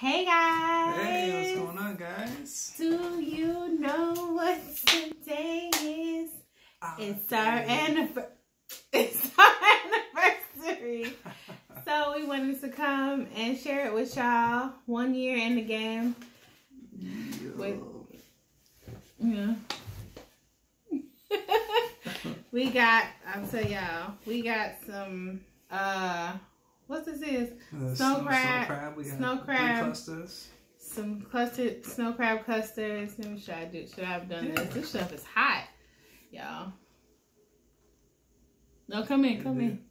Hey guys! Hey, what's going on, guys? Do you know what today is? It's our anniversary. So we wanted to come and share it with y'all. 1 year in the game. We got, I'll tell y'all, we got some, what's this is? Snow crab. We got snow crab clusters. Some clustered snow crab clusters. Let me should I have done this? This stuff is hot, y'all. No, come in.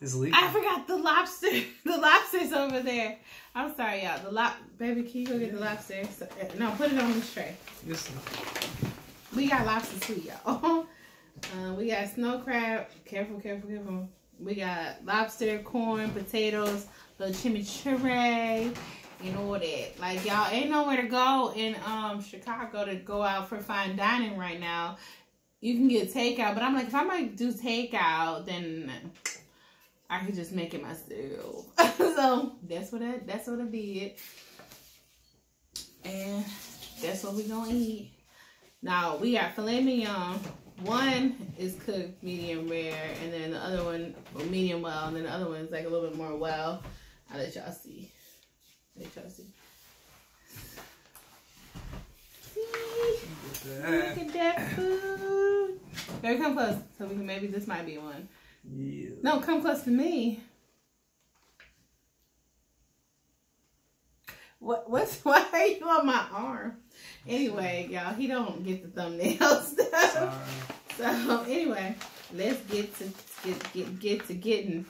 It's leaking. I forgot the lobster. The lobster's over there. I'm sorry, y'all. Baby, can you go get the lobster? No, put it on this tray. Yes, sir. We got lobster too, y'all. We got snow crab. Careful. We got lobster, corn, potatoes, little chimichurri, and all that. Like, y'all ain't nowhere to go in Chicago to go out for fine dining right now. You can get takeout, but I'm like, if I might do takeout, then I could just make it myself. So that's what I did, and that's what we gonna eat. Now we got filet mignon. One is cooked medium rare, and then the other one medium well, and then the other one's like a little bit more well. I'll let y'all see. See? Look at that food. Baby, come close. So we can, maybe this might be one. Yeah. No, come close to me. Why are you on my arm? Anyway, y'all, he don't get the thumbnail stuff. Sorry. So anyway, let's get to getting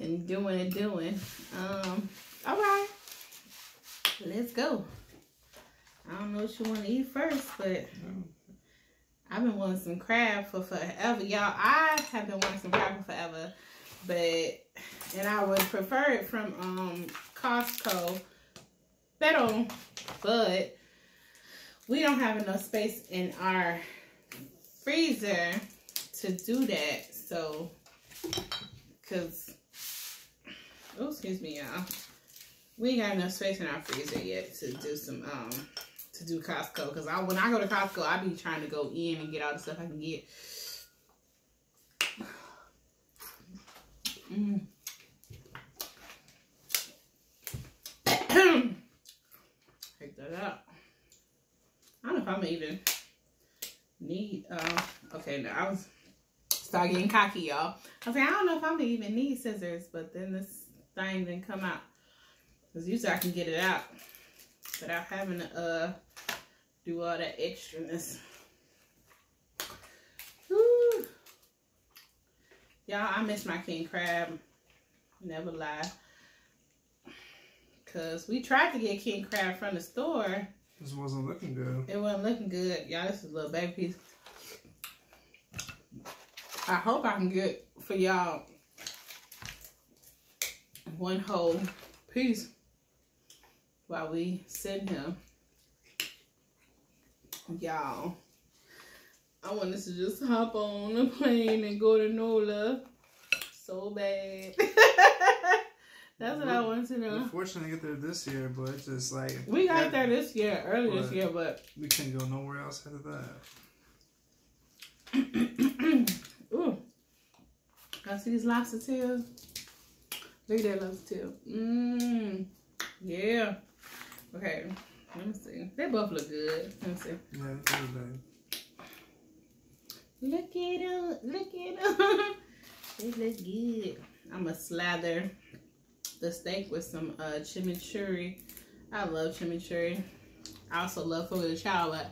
and doing. All right, let's go. I don't know what you want to eat first, but I've been wanting some crab for forever, y'all. I have been wanting some crab for forever, and I would prefer it from Costco. But we don't have enough space in our freezer to do that. So, excuse me, y'all. We ain't got enough space in our freezer yet to do some, to do Costco. Cause when I go to Costco, I be trying to go in and get all the stuff I can get. Take that out. I don't know if I'm even need, okay, now I was start getting cocky, y'all. I was like, I don't know if I'm gonna even need scissors, but then this thing didn't come out. Because usually I can get it out without having to do all that extraness. Woo! Y'all, I miss my king crab. Never lie. Because we tried to get king crab from the store. This wasn't looking good. It wasn't looking good. Y'all, this is a little baby piece. I hope I can get for y'all one whole piece while we send him. Y'all, I want us to just hop on the plane and go to NOLA so bad. That's what I wanted to know. We're fortunate to get there this year, but it's just like... We got there this year, early this year, but... We can't go nowhere else after that. Ooh. I see these lobster tails. Look at that lobster tail. Mmm. Yeah. Okay. Let me see. They both look good. Let me see. Yeah, look at them. They look good. I'm going to slather the steak with some chimichurri. I love chimichurri. I also love food as a child, but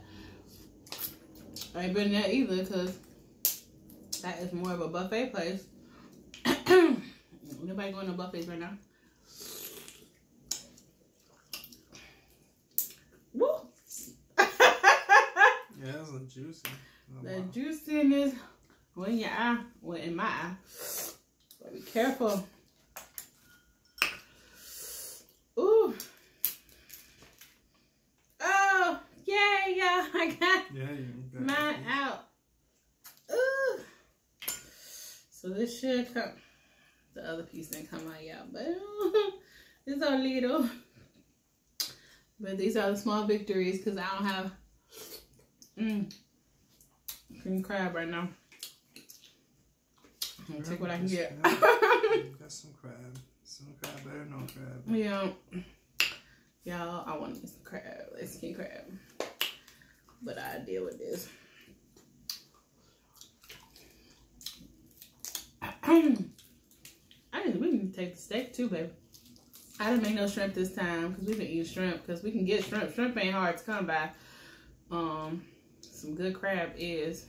I ain't been there either because that is more of a buffet place. Nobody going to buffets right now. Woo! Yeah, that's a juicy. Oh, the juiciness in your eye, well, in my eye. But be careful. Ooh. Oh, yay, y'all. I got mine out. Ooh. So this should come. The other piece didn't come out, y'all, but it's a little. But these are the small victories because I don't have cream crab right now. I'm gonna take what I can get. Got some crab. Some crab better than no crab. Yeah. Y'all, I want to get some crab. Let's get crab. But I deal with this. We need to take the steak too, baby. I didn't make no shrimp this time because we been eating shrimp because we can get shrimp. Shrimp ain't hard to come by. Some good crab is.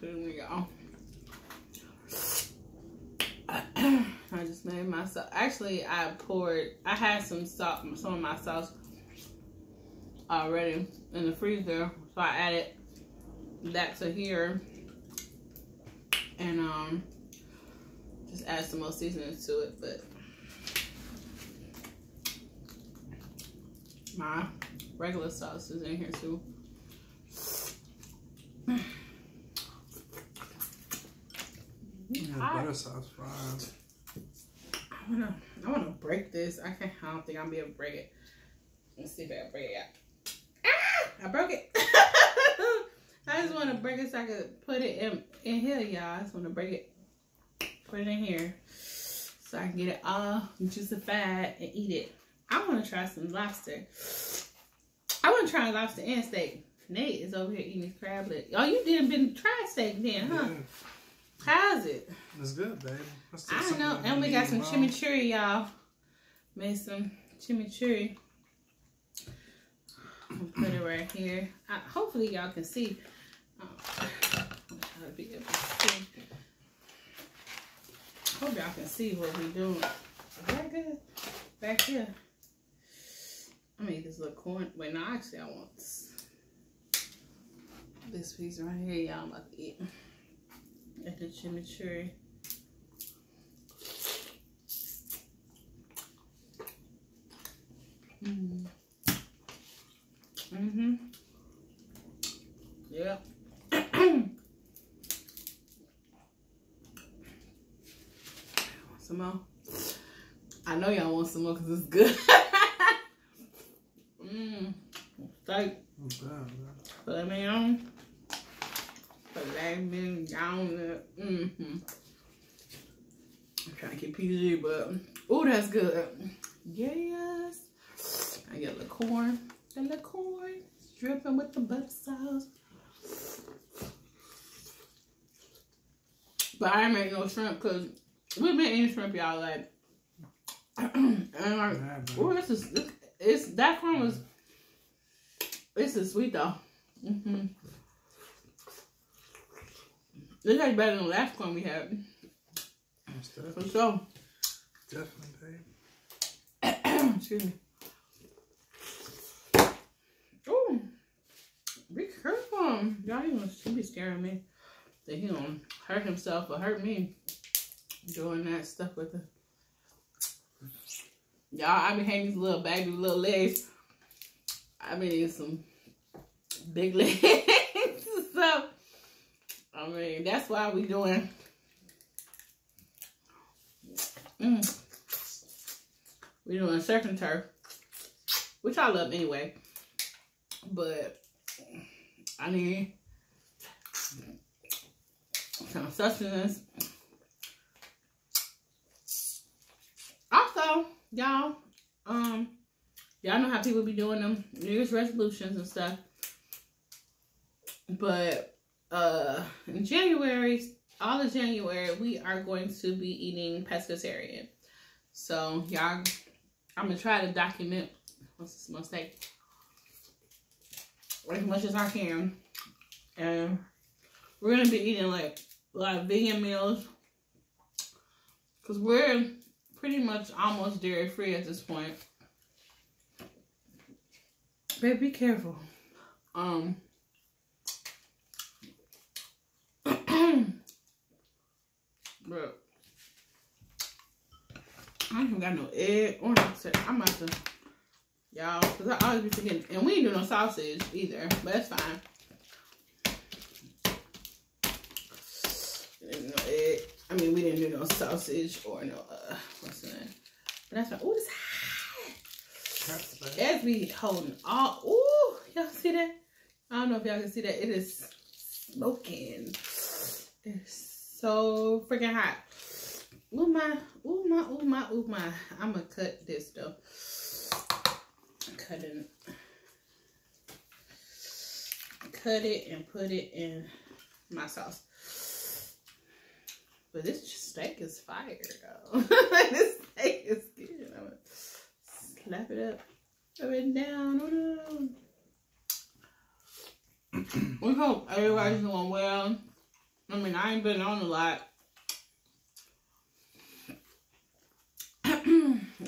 Here we go. I just made myself. Actually, I poured. I had some of my sauce already in the freezer, so I added that to here and just add some more seasoning to it. But my regular sauce is in here too. Butter sauce fries. I wanna break this. I don't think I'm gonna be able to break it. Let's see if I can break it out. I broke it. I just want to break it so I could put it in here, y'all. I just want to break it, put it in here so I can get it all juicified and eat it. I want to try some lobster. I want to try lobster and steak. Nate is over here eating crab legs. Oh, you didn't been try steak then, huh? Yeah. How's it? It's good, babe. I know. And we got some chimichurri, y'all. Made some chimichurri. I'm gonna put it right here. Hopefully y'all can see. I'll be able to see. Hope y'all can see what we're doing. Is that good? Back here. I mean, this little corn. Wait, no, actually, I want this piece right here. Y'all, I'm about to eat. Got the chimichurri. Mmm. Mm-hmm. Yeah. Some more. I know y'all want some more because it's good. Steak. Filet mignon. I'm trying to get PG, but ooh, that's good. Yes. I get a little corn. And the corn dripping with the butter sauce. But I ain't make no shrimp because we've been eating shrimp, y'all. Like, and like, ooh, this is, it's, that corn was, this is sweet though. Mm-hmm. This tastes better than the last corn we had. For sure. Definitely, babe. Excuse me. Be careful. Y'all even should be scaring me that he don't hurt himself or hurt me doing that stuff with him. Y'all, I be having these little baby little legs. I mean, eating some big legs. So, I mean, that's why we doing. We doing surf and turf, which I love anyway. But I need some sustenance. Also, y'all, y'all know how people be doing them New Year's resolutions and stuff. But in January, all of January, we are going to be eating pescatarian. So y'all, I'm gonna try to document what's this mistake. As much as I can, and we're gonna be eating like a lot of vegan meals because we're pretty much almost dairy free at this point. Babe, be careful. But I ain't got no egg or nothing. I'm about to. Y'all, because I always be thinking, and we ain't doing no sausage either, but that's fine. There's no egg. do no sausage or no, what's the name? But that's right. Ooh, this hot. As we holding all, ooh, y'all see that? I don't know if y'all can see that. It is smoking. It's so freaking hot. Ooh, my, ooh, my, ooh, my, ooh, my. I'm gonna cut this though. Cut it and put it in my sauce. But this steak is fire, though. This steak is good. I'm gonna slap it up, up and down. We hope everybody's doing well. I mean, I ain't been on a lot.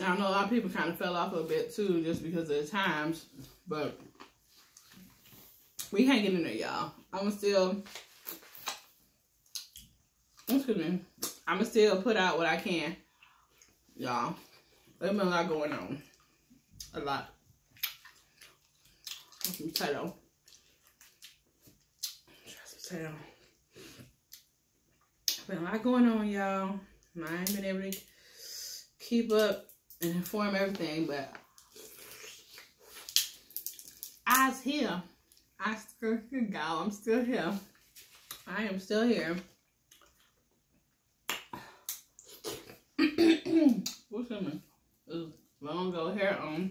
I know a lot of people kind of fell off a bit too, just because of the times, but we hanging in there, y'all. I'ma still put out what I can, y'all. There's been a lot going on, a lot. Some potato, try some potato. Been a lot going on, y'all. I ain't been able to keep up and inform everything, but I's here. I still go. I'm still here. I am still here. What's in my long gold hair on?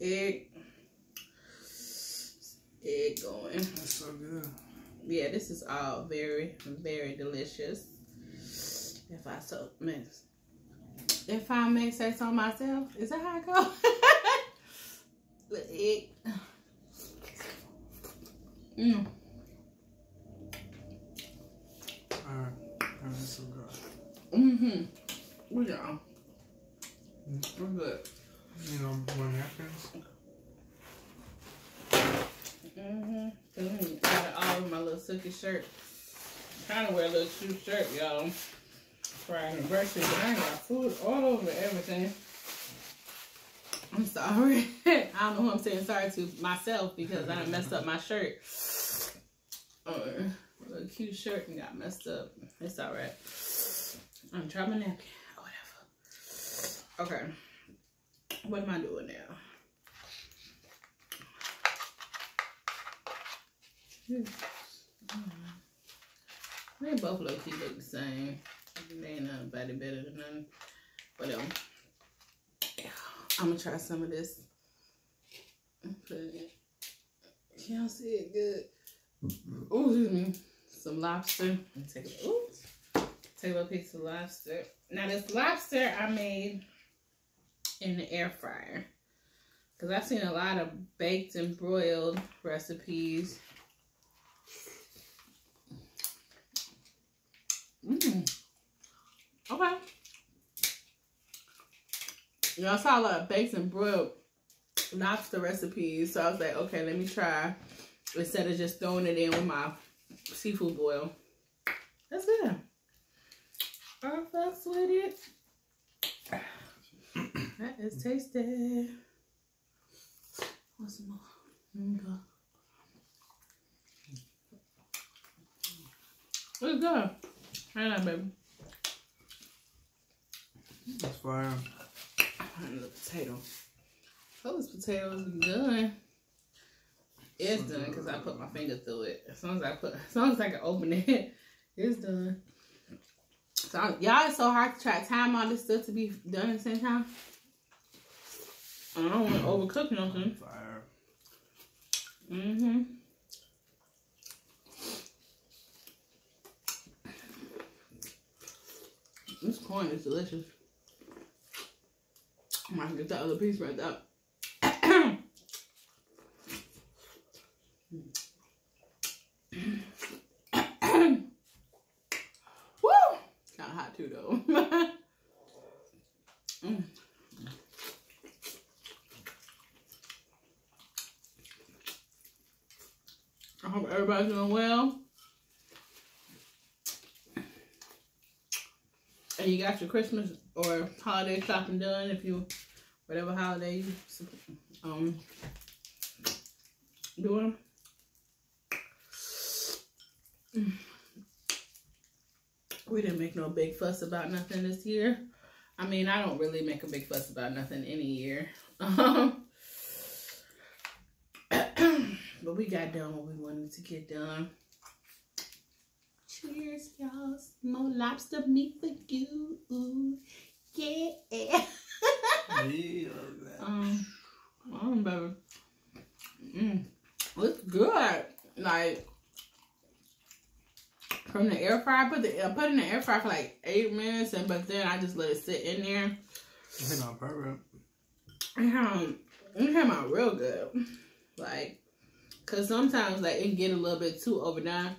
Egg. Egg going. That's so good. Yeah, this is all very, very delicious. If I may say so myself, is that how it goes? With egg. Mmm. Alright, that's so good. Mm-hmm. We're done. We're good. You know, more napkins? Mm-hmm. Mm-hmm. Got it all with my little silky shirt. I'm trying to wear a little shoe shirt, y'all. For our anniversary, but I ain't got food all over everything. I'm sorry. I don't know who I'm saying sorry to myself, because I done messed up my shirt. A cute shirt and got messed up. It's alright. I'm trying my napkin or whatever. Okay. What am I doing now? They both low key look the same. They ain't nobody better than none. Whatever. I'm gonna try some of this. Put it in. Y'all see it good? Ooh, excuse me. Some lobster. Take a little piece of lobster. Now this lobster I made in the air fryer, cause I've seen a lot of baked and broiled recipes. Mmm. Okay. Y'all saw a lot of baked and broiled lobster recipes, so I was like, okay, let me try instead of just throwing it in with my seafood boil. That's good. I fucks with it. That is tasty. Want some more? Let me go. It's good. Right now, baby. That's fire. The potato. Those potatoes are done. It's done because I put my finger through it. As long as I can open it, it's done. So y'all, it's so hard to try to time all this stuff to be done at the same time. I don't want to overcook nothing. Fire. Mm-hmm. This corn is delicious. I'm gonna get that other piece right there. Woo! Kinda hot too though. I hope everybody's doing well. And you got your Christmas or holiday shopping done, if you, whatever holiday you doing. We didn't make no big fuss about nothing this year. I mean, I don't really make a big fuss about nothing any year. But we got done what we wanted to get done. Cheers, y'all. More lobster meat for you. Ooh, yeah. Yeah. Baby. It's good. Like, from the air fryer, I put it in the air fryer for like 8 minutes, but then I just let it sit in there. It came out perfect. It came out real good. Like, cause sometimes like it get a little bit too overdone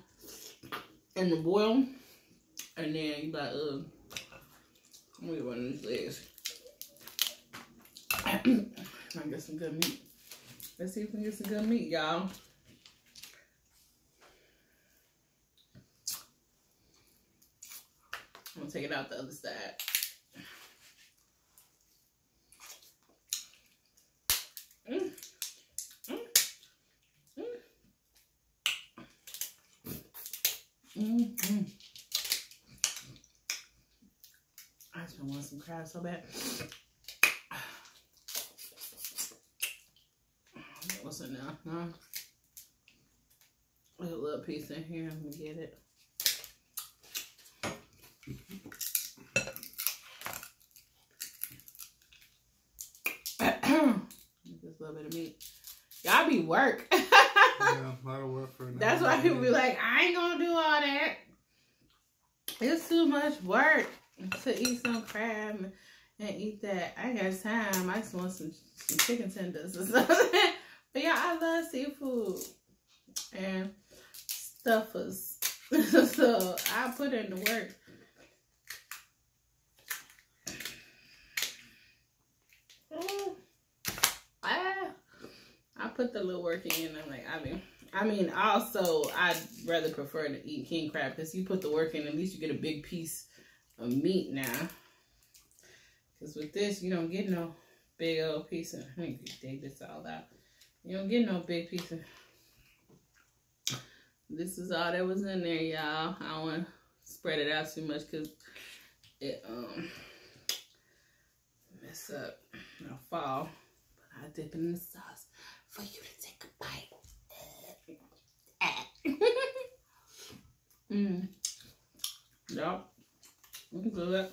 in the boil, and then you like, let me get one of these legs. I get some good meat. Let's see if we can get some good meat, y'all. I'm gonna take it out the other side. I just want some crab so bad. What's it now? Huh? There's a little piece in here. Let me get it. Just a little bit of meat. Y'all be work. Yeah, a lot of work for an hour. That's why people be like, I ain't gonna do all that. It's too much work to eat some crab and eat that. I ain't got time. I just want some chicken tenders or something. But yeah, I love seafood and stuffers. So I put in the work. I put the little work in. I'm like, I mean, also I'd rather prefer to eat king crab because you put the work in. At least you get a big piece of meat now. Because with this, you don't get no big old piece of. I think you dig this all out. You don't get no big piece of. This is all that was in there, y'all. I don't want to spread it out too much because it mess up. It'll fall. But I dip it in the sauce for you to take a bite. Y'all, we can do that.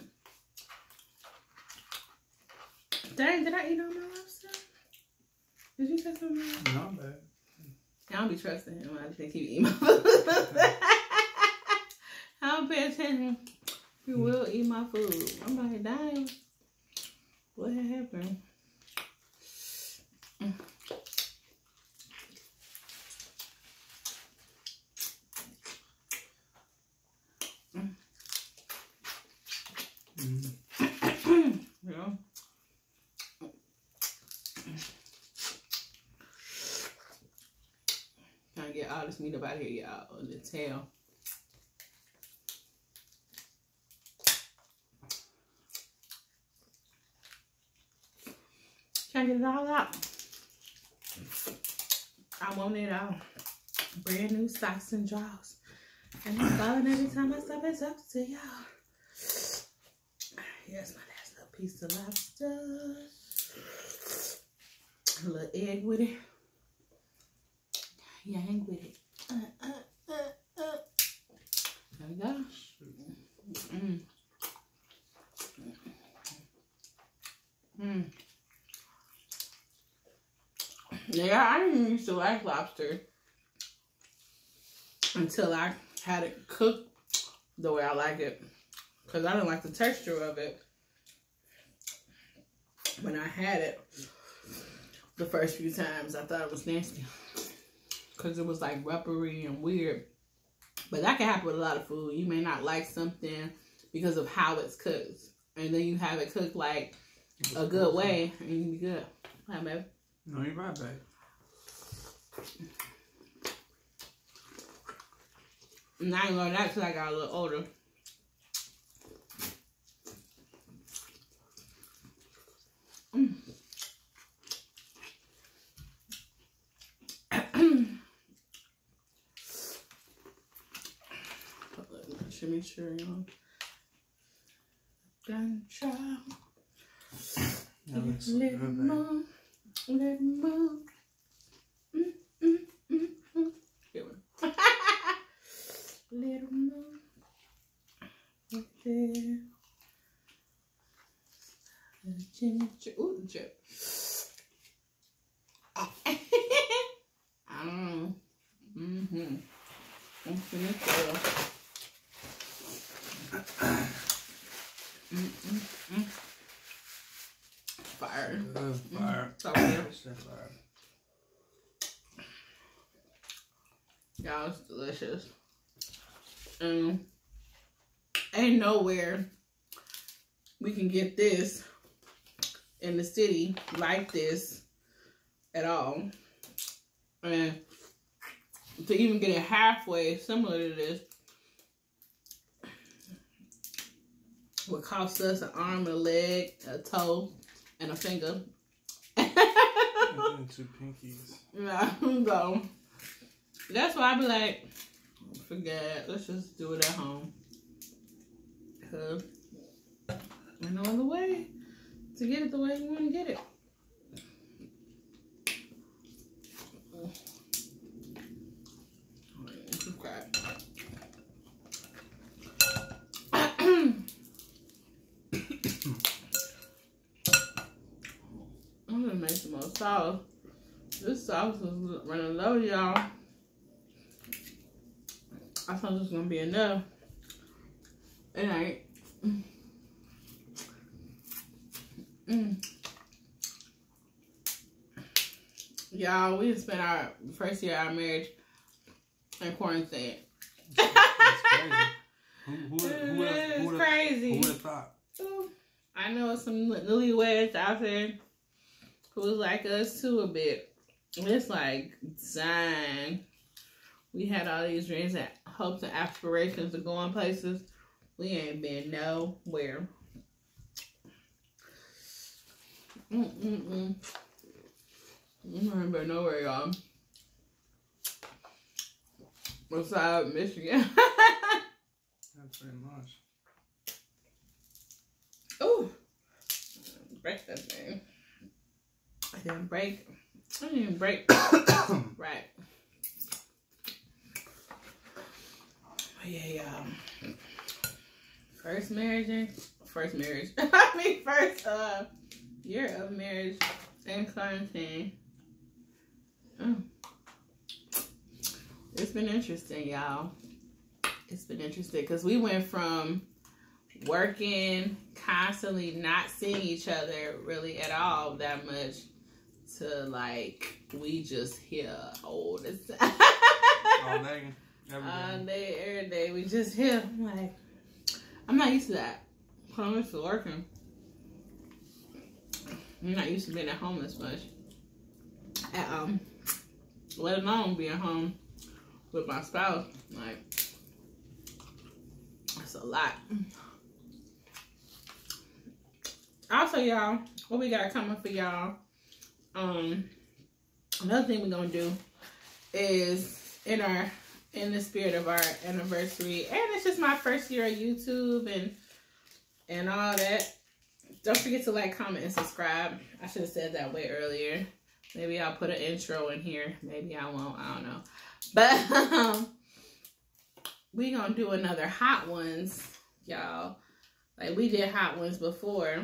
Dang, did I eat all my lobster? Did you touch on that? No, babe. I don't be trusting him. I just think he be eating my food. I don't pay attention. He will eat my food. I'm like, dang. What happened? All this meat up out here, y'all, on the tail. Trying to get it all out. I want it all. Brand new socks and drawers. And I'm falling every time I stop it up to y'all. Here's my last little piece of lobster. A little egg with it. Yeah, hang with it. There we go. Yeah, I didn't used to like lobster until I had it cooked the way I like it. Because I didn't like the texture of it when I had it the first few times. I thought it was nasty. Because it was like rubbery and weird. But that can happen with a lot of food. You may not like something because of how it's cooked. And then you have it cooked like a good way. And you be good. Hi, baby. No, you're right, babe. And I ain't learned that until I got a little older. chimichurri on. Gunshot. Let move. Good one. Little move. Right there. Chimichurri. Ooh, the chip. Oh. I don't know. Mm-hmm. I'm finna fail. Fire. Fire. Fire. Y'all, it's delicious. Ain't nowhere we can get this in the city like this at all. And to even get it halfway similar to this would cost us an arm, a leg, a toe, and a finger. And two pinkies. Yeah, so that's why I be like, forget, let's just do it at home. Cause there's no other way to get it the way you want to get it. Some more sauce. This sauce is running low, y'all. I thought it was gonna be enough. It ain't. Y'all, we just spent our first year of our marriage in quarantine. That's crazy. Who would have thought? I know some newlyweds out there who's like us too a bit. It's like, dang. We had all these dreams and hopes and aspirations of going places. We ain't been nowhere. We ain't been nowhere, y'all. Besides Michigan. That's pretty much. Ooh. Break that thing. I didn't break. Right. But yeah, y'all. First marriage. I mean, first year of marriage in quarantine. Oh. It's been interesting, y'all. It's been interesting because we went from working, constantly not seeing each other really at all that much, to like we just here all the time. All day, every day. All day, every day. We just here. I'm like, I'm not used to that. I'm used to working. I'm not used to being at home as much. Let alone being home with my spouse. Like, that's a lot. Also, y'all, what we got coming for y'all. Another thing we're gonna do is in the spirit of our anniversary, and it's just my first year of YouTube and all that. Don't forget to like, comment, and subscribe. I should have said that way earlier. Maybe I'll put an intro in here. Maybe I won't. I don't know. But we gonna do another hot ones, y'all. Like we did hot ones before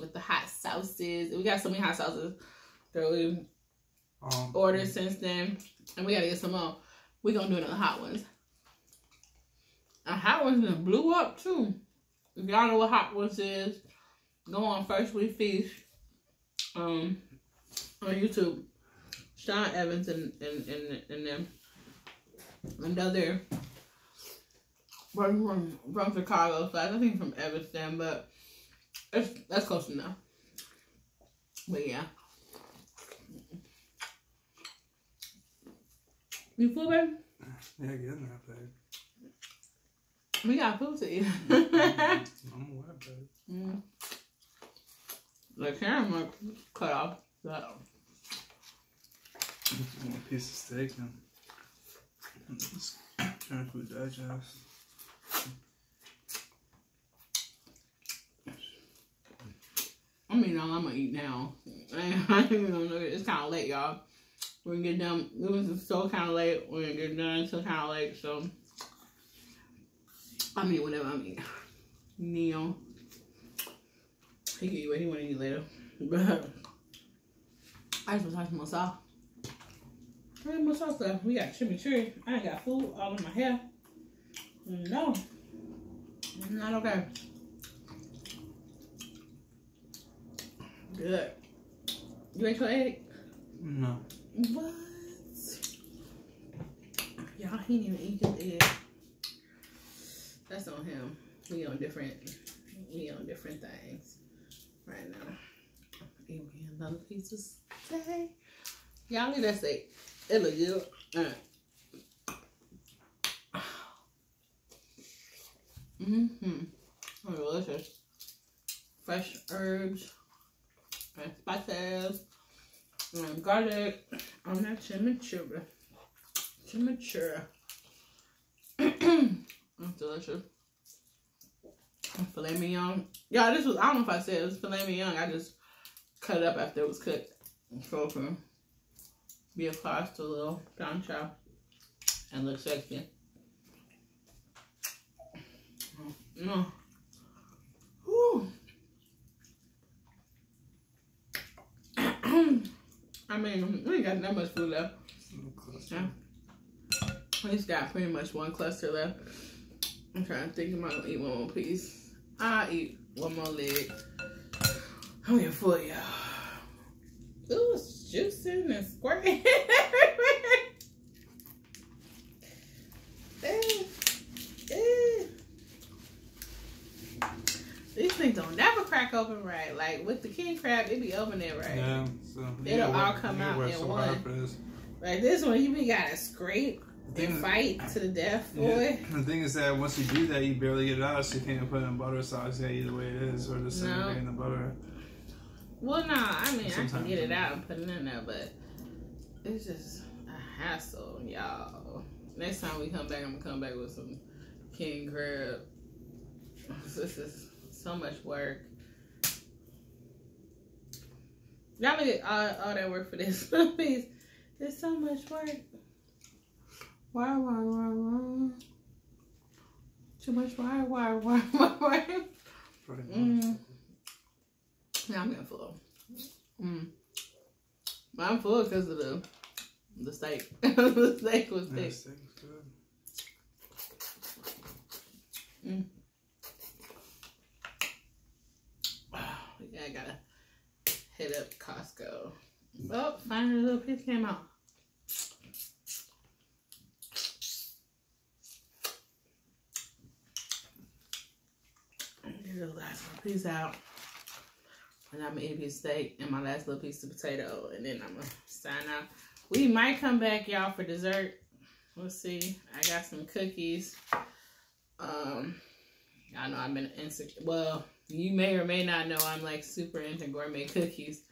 with the hot sauces. We got so many hot sauces that we ordered since then, and we gotta get some more. We gonna do another hot ones. A hot ones that blew up too. If y'all know what hot ones is, go on First We Feast on YouTube. Sean Evans and them, another from Chicago, so I think from Evanston, but that's close enough. But yeah. You full, babe? Yeah, good enough, babe. We got food to eat. I'm aware, babe. The camera cut off. So. One piece of steak and it's trying to digest. I'm eating all I'm gonna eat now. I ain't even gonna, it's kind of late, y'all. We're gonna get done. It was so kind of late. We're gonna get done so kind of late. So I mean, whatever I mean. Neil, he can eat what he want to eat later. But I just want to talk to myself. I have more sauce left. We got chimichurri. I ain't got food all in my hair. No. It's not okay. Good. You ate your egg? No. What? Y'all, he didn't even eat his egg. That's on him. We on different things right now. Give me another piece of steak. Y'all leave that steak. It look good. Oh, delicious. Fresh herbs and spices and garlic on that chimichurri. That's delicious. Filet mignon. Y'all, this was, I don't know if I said it was filet mignon. I just cut it up after it was cooked and froze it. Be across to a little brown chow and look sexy. No. I mean, we ain't got that much food left. Yeah. We just got pretty much one cluster left. I'm trying to think. I might eat one more piece. I'll eat one more leg. I'm getting full, y'all. Ooh, it's juicing and squirting. These things don't never crack open right. Like with the king crab, it be open there right. Yeah, so it'll all come out in one. Like this one, you be gotta scrape and fight to the death for it. The thing is that once you do that, you barely get it out, so you can't put it in butter sauce either way it is, or just sitting in the butter. Well, no, I mean, sometimes I can get it out and put it in there, but it's just a hassle, y'all. Next time we come back, I'm going to come back with some king crab. This is so much work. Y'all look at all that work for this piece. It's so much work. Why? Too much why? Now I'm getting full. But I'm full because of the steak. The steak was thick. Yeah, the steak was good. Yeah, I gotta hit up Costco. Oh, finally a little piece came out. Get the last little piece out. And I'm gonna eat a piece of steak and my last little piece of potato, and then I'm gonna sign out. We might come back, y'all, for dessert. We'll see. I got some cookies. I know I've been insecure. Well, you may or may not know I'm like super into gourmet cookies.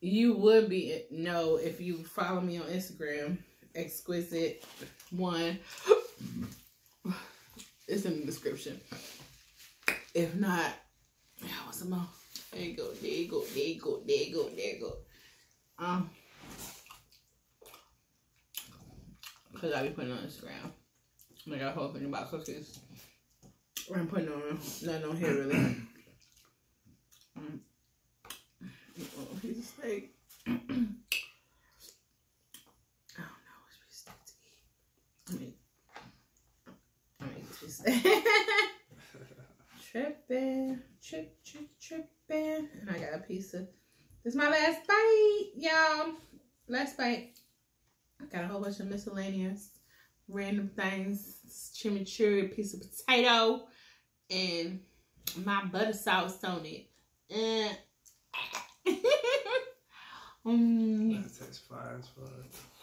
You would be know if you follow me on Instagram, exquisite1. It's in the description. If not, I want some more. There you go, there you go. Cause I be putting on Instagram. Like I whole thing about cookies. I'm putting on nothing on here really. Oh, piece of steak. I don't know which piece of steak to eat. I mean piece of steak. Tripping. And I got a piece of this. Is my last bite, y'all. Last bite. I got a whole bunch of miscellaneous random things, chimichurri, piece of potato, and my butter sauce on it. That tastes fire as fuck.